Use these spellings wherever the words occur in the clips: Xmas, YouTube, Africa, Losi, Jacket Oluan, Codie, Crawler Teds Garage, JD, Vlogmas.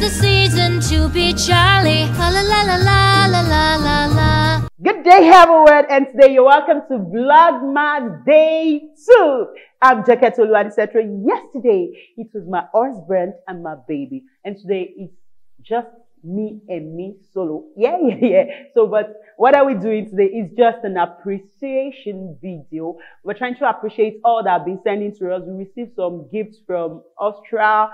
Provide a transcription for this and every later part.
is the season to be jolly. La la la la la la la la. Good day, everyone, and today you're welcome to Vlogmas Day 2. I'm Jacket Oluan, etc. Yesterday, it was my husband and my baby, and today it's just me and me solo. Yeah. So, but what are we doing today? It's just an appreciation video. We're trying to appreciate all that have been sending to us. We received some gifts from Australia.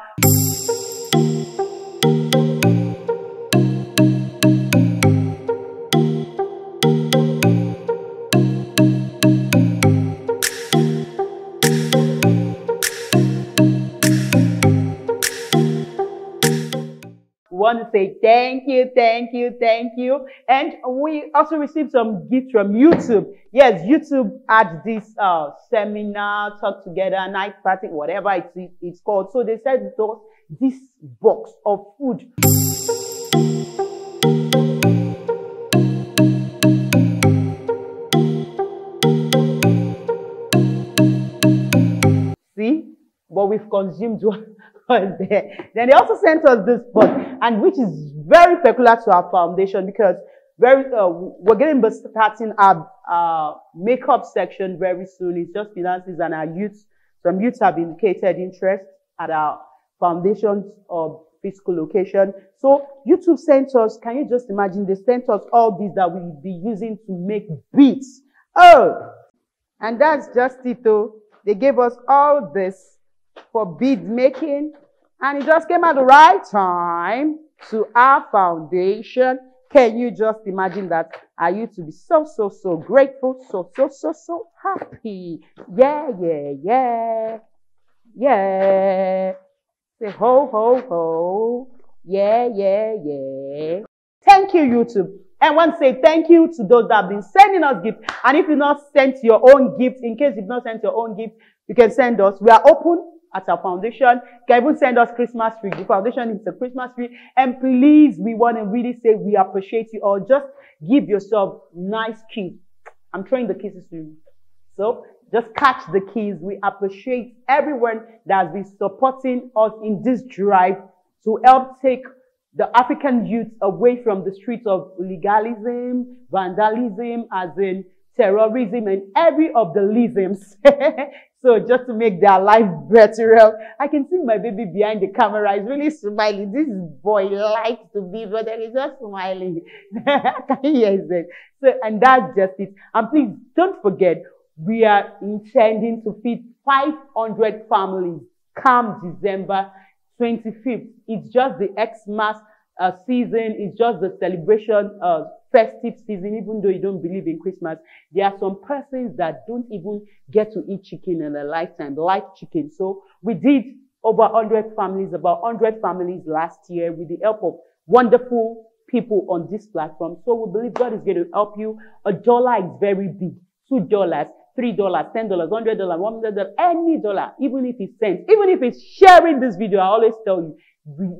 Want to say thank you, and we also received some gifts from YouTube. Yes, YouTube had this seminar, talk together, night party, whatever it's called. So they said this box of food. See, but we've consumed one. Then they also sent us this box, and which is very peculiar to our foundation, because we're going to be starting our makeup section very soon. It's just finances and our youth. Some youth have indicated interest at our foundation's physical location. So YouTube sent us, can you just imagine, they sent us all these that we'll be using to make beats. Oh, and that's just it though. They gave us all this for bead making, and it just came at the right time to our foundation. Can you just imagine that? Are you to be so grateful, so happy? Yeah. Say ho. Yeah. Thank you, YouTube. And want to say thank you to those that have been sending us gifts. And if you've not sent your own gift, in case you've not sent your own gift, you can send us. We are open at our foundation. You can even send us Christmas tree. The foundation is a Christmas tree. And please, we want to really say we appreciate you, or just give yourself nice keys. I'm throwing the kisses to you. So just catch the keys. We appreciate everyone that has been supporting us in this drive to help take the African youth away from the streets of legalism, vandalism, as in terrorism, and every of the lisms. So just to make their life better. I can see my baby behind the camera is really smiling. This boy likes to be, but he's just smiling. Yes, so, and that's just it. And please don't forget, we are intending to feed 500 families come December 25th. It's just the Xmas season. It's just the celebration festive season. Even though you don't believe in Christmas, there are some persons that don't even get to eat chicken in a lifetime, like chicken. So we did about 100 families last year with the help of wonderful people on this platform. So we believe God is going to help you. $1 is very big. $2, $3, $10, $100, $100, any dollar, even if it's cents, even if it's sharing this video. I always tell you,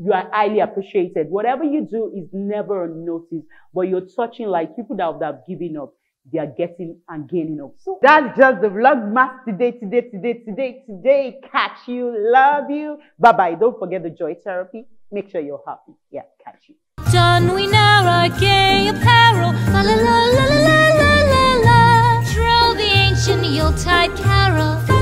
you are highly appreciated. Whatever you do is never noticed, but you're touching like people that have given up. They are getting and gaining up. So that's just the Vlogmas today. Catch you, love you, bye. Don't forget the joy therapy. Make sure you're happy. Yeah, catch you. Done we now our gay apparel. La la la la la la la la. Throw the ancient Yuletide carol.